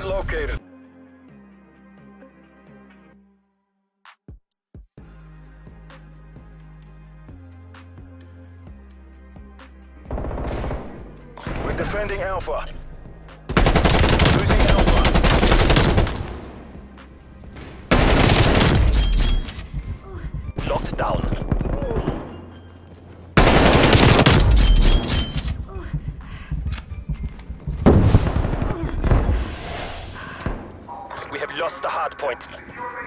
been located. We're defending Alpha. Losing Alpha. Locked down. We have lost the hard point.